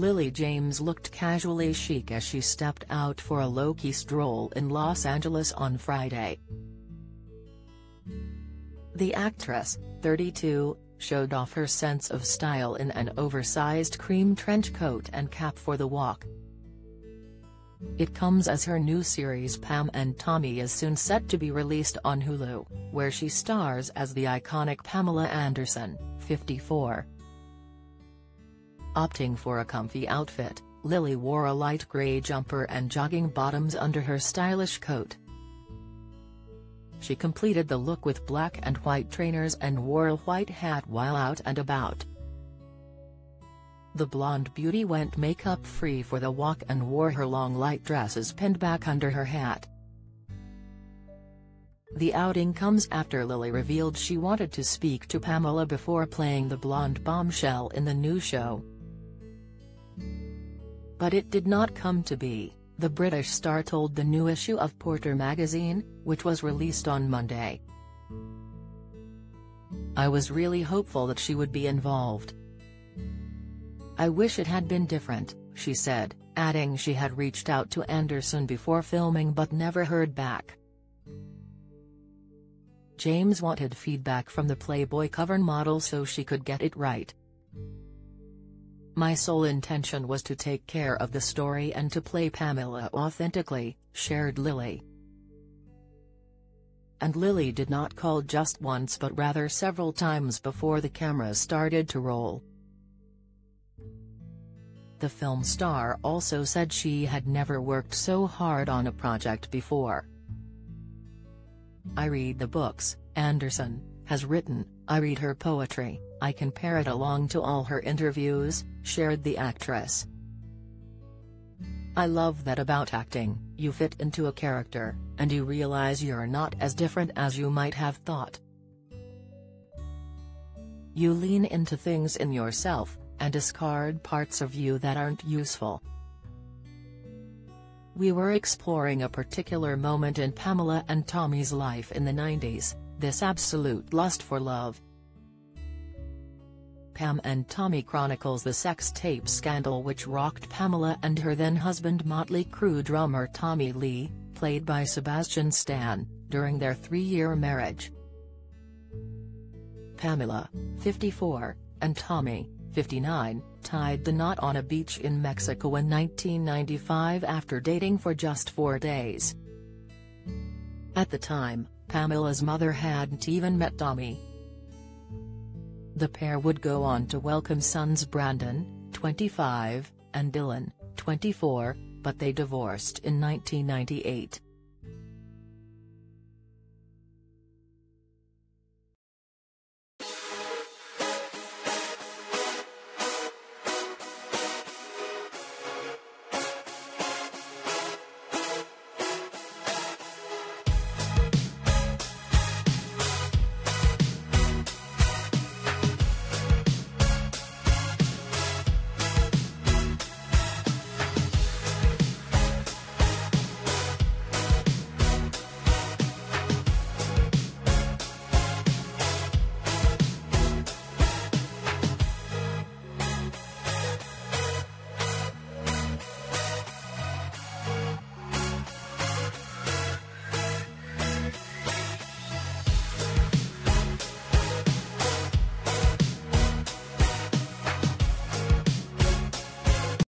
Lily James looked casually chic as she stepped out for a low-key stroll in Los Angeles on Friday. The actress, 32, showed off her sense of style in an oversized cream trench coat and cap for the walk. It comes as her new series Pam and Tommy is soon set to be released on Hulu, where she stars as the iconic Pamela Anderson, 54. Opting for a comfy outfit, Lily wore a light gray jumper and jogging bottoms under her stylish coat. She completed the look with black and white trainers and wore a white hat while out and about. The blonde beauty went makeup-free for the walk and wore her long light dresses pinned back under her hat. The outing comes after Lily revealed she wanted to speak to Pamela before playing the blonde bombshell in the new show. But it did not come to be, the British star told the new issue of Porter magazine, which was released on Monday. "I was really hopeful that she would be involved. I wish it had been different," she said, adding she had reached out to Anderson before filming but never heard back. James wanted feedback from the Playboy cover model so she could get it right. "My sole intention was to take care of the story and to play Pamela authentically," shared Lily. And Lily did not call just once but rather several times before the cameras started to roll. The film star also said she had never worked so hard on a project before. "I read the books Anderson has written, I read her poetry, I can pair it along to all her interviews," shared the actress. "I love that about acting, you fit into a character, and you realize you're not as different as you might have thought. You lean into things in yourself and discard parts of you that aren't useful. We were exploring a particular moment in Pamela and Tommy's life in the 90s, this absolute lust for love." Pam and Tommy chronicles the sex tape scandal which rocked Pamela and her then-husband Motley Crue drummer Tommy Lee, played by Sebastian Stan, during their three-year marriage. Pamela, 54, and Tommy, 59, tied the knot on a beach in Mexico in 1995 after dating for just 4 days. At the time, Pamela's mother hadn't even met Tommy. The pair would go on to welcome sons Brandon, 25, and Dylan, 24, but they divorced in 1998.